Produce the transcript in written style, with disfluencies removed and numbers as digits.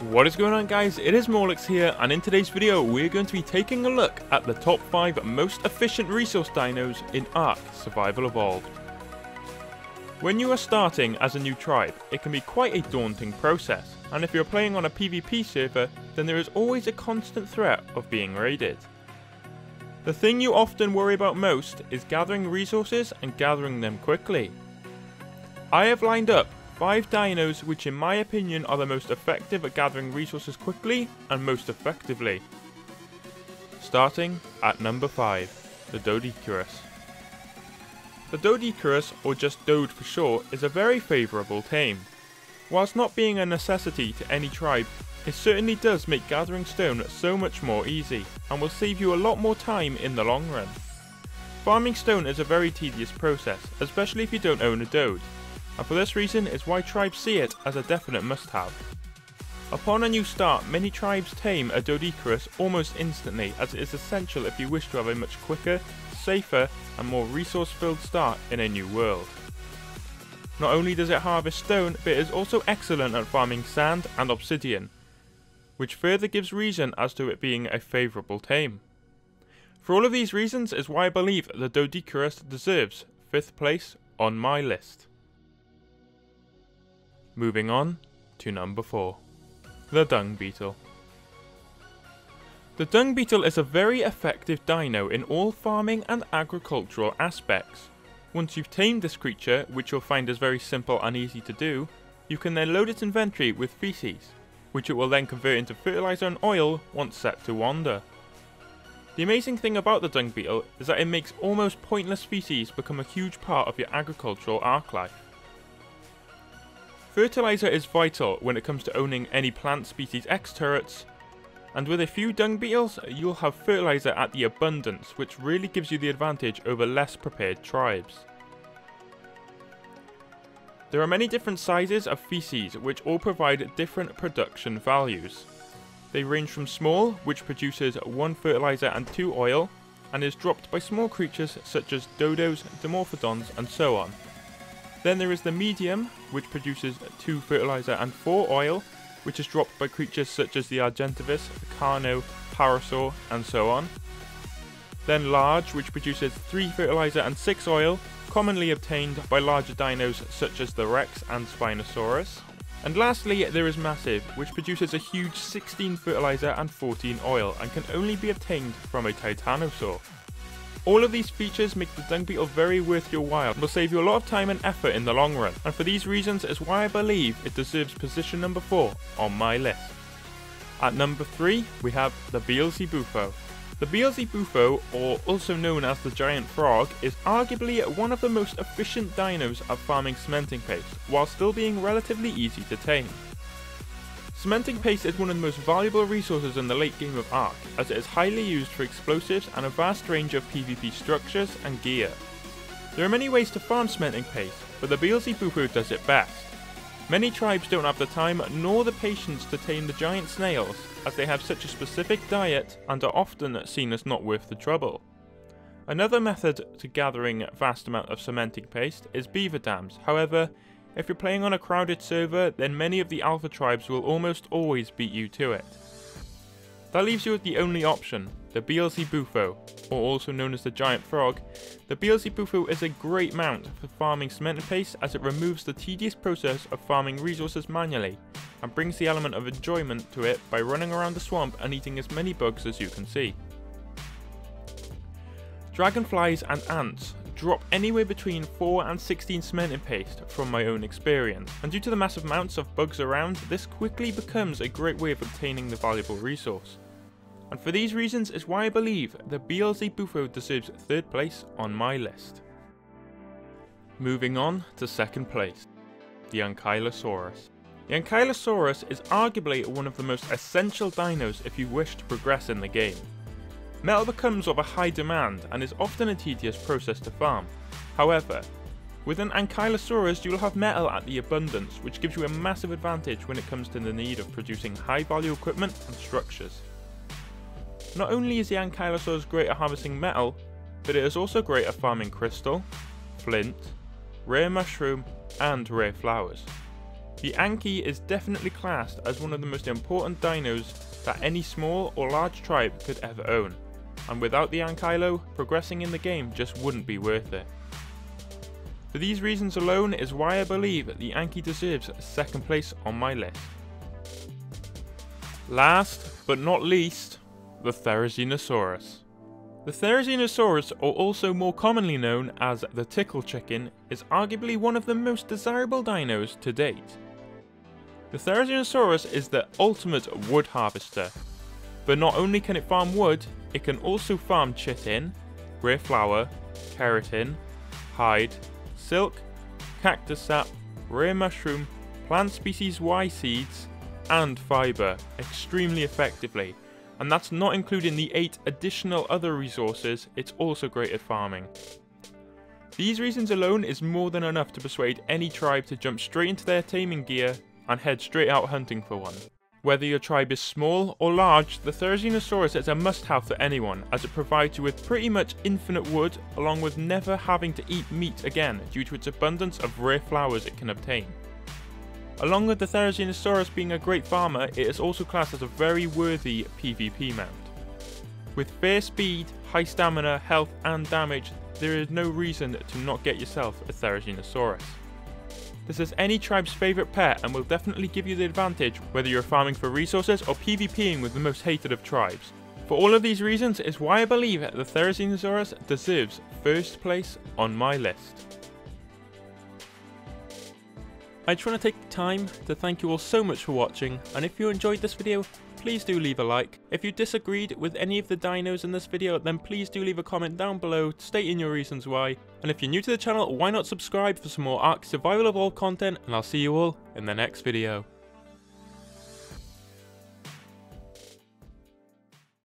What is going on, guys? It is Morrlex here, and in today's video we're going to be taking a look at the top 5 most efficient resource dinos in ARK: Survival Evolved. When you are starting as a new tribe, it can be quite a daunting process, and if you're playing on a PvP server, then there is always a constant threat of being raided. The thing you often worry about most is gathering resources and gathering them quickly. I have lined up 5 dinos which in my opinion are the most effective at gathering resources quickly and most effectively. Starting at number 5, the Doedicurus. The Doedicurus, or just Doed for short, is a very favourable tame. Whilst not being a necessity to any tribe, it certainly does make gathering stone so much more easy, and will save you a lot more time in the long run. Farming stone is a very tedious process, especially if you don't own a Doed, and for this reason is why tribes see it as a definite must-have. Upon a new start, many tribes tame a Doedicurus almost instantly, as it is essential if you wish to have a much quicker, safer and more resource-filled start in a new world. Not only does it harvest stone, but it is also excellent at farming sand and obsidian, which further gives reason as to it being a favourable tame. For all of these reasons is why I believe the Doedicurus deserves 5th place on my list. Moving on to number 4, the Dung Beetle. The Dung Beetle is a very effective dino in all farming and agricultural aspects. Once you've tamed this creature, which you'll find is very simple and easy to do, you can then load its inventory with feces, which it will then convert into fertilizer and oil once set to wander. The amazing thing about the Dung Beetle is that it makes almost pointless feces become a huge part of your agricultural arc life. Fertilizer is vital when it comes to owning any plant species X turrets, and with a few Dung Beetles you'll have fertilizer at the abundance, which really gives you the advantage over less prepared tribes. There are many different sizes of feces, which all provide different production values. They range from small, which produces 1 fertilizer and 2 oil, and is dropped by small creatures such as dodos, dimorphodons and so on. Then there is the medium, which produces 2 fertilizer and 4 oil, which is dropped by creatures such as the Argentavis, Carno, Parasaur and so on. Then large, which produces 3 fertilizer and 6 oil, commonly obtained by larger dinos such as the Rex and Spinosaurus. And lastly there is massive, which produces a huge 16 fertilizer and 14 oil, and can only be obtained from a Titanosaur. All of these features make the Dung Beetle very worth your while, and will save you a lot of time and effort in the long run, and for these reasons is why I believe it deserves position number 4 on my list. At number 3 we have the Beelzebufo. The Beelzebufo, or also known as the Giant Frog, is arguably one of the most efficient dinos at farming cementing paste, while still being relatively easy to tame. Cementing paste is one of the most valuable resources in the late game of ARK, as it is highly used for explosives and a vast range of PvP structures and gear. There are many ways to farm cementing paste, but the Beelzebufo does it best. Many tribes don't have the time nor the patience to tame the giant snails, as they have such a specific diet and are often seen as not worth the trouble. Another method to gathering a vast amount of cementing paste is beaver dams. However, if you're playing on a crowded server, then many of the alpha tribes will almost always beat you to it. That leaves you with the only option, the Beelzebufo, or also known as the Giant Frog. The Beelzebufo is a great mount for farming cementing paste, as it removes the tedious process of farming resources manually, and brings the element of enjoyment to it by running around the swamp and eating as many bugs as you can see. Dragonflies and ants drop anywhere between 4 and 16 cementing paste from my own experience, and due to the massive amounts of bugs around, this quickly becomes a great way of obtaining the valuable resource. And for these reasons is why I believe the Beelzebufo deserves 3rd place on my list. Moving on to 2nd place, the Ankylosaurus. The Ankylosaurus is arguably one of the most essential dinos if you wish to progress in the game. Metal becomes of a high demand and is often a tedious process to farm. However, with an Ankylosaurus you will have metal at the abundance, which gives you a massive advantage when it comes to the need of producing high value equipment and structures. Not only is the Ankylosaurus great at harvesting metal, but it is also great at farming crystal, flint, rare mushroom and rare flowers. The Anky is definitely classed as one of the most important dinos that any small or large tribe could ever own, and without the Ankylo, progressing in the game just wouldn't be worth it. For these reasons alone is why I believe the Anky deserves second place on my list. Last but not least, the Therizinosaurus. The Therizinosaurus, or also more commonly known as the Tickle Chicken, is arguably one of the most desirable dinos to date. The Therizinosaurus is the ultimate wood harvester, but not only can it farm wood, it can also farm chitin, rare flower, keratin, hide, silk, cactus sap, rare mushroom, plant species Y seeds, and fibre extremely effectively, and that's not including the 8 additional other resources it's also great at farming. These reasons alone is more than enough to persuade any tribe to jump straight into their taming gear and head straight out hunting for one. Whether your tribe is small or large, the Therizinosaurus is a must-have for anyone, as it provides you with pretty much infinite wood, along with never having to eat meat again due to its abundance of rare flowers it can obtain. Along with the Therizinosaurus being a great farmer, it is also classed as a very worthy PvP mount. With fair speed, high stamina, health and damage, there is no reason to not get yourself a Therizinosaurus. This is any tribe's favourite pet and will definitely give you the advantage whether you're farming for resources or PvPing with the most hated of tribes. For all of these reasons is why I believe the Therizinosaurus deserves first place on my list. I just want to take the time to thank you all so much for watching, and if you enjoyed this video, please do leave a like. If you disagreed with any of the dinos in this video, then please do leave a comment down below stating your reasons why. And if you're new to the channel, why not subscribe for some more ARK Survival Evolved content, and I'll see you all in the next video.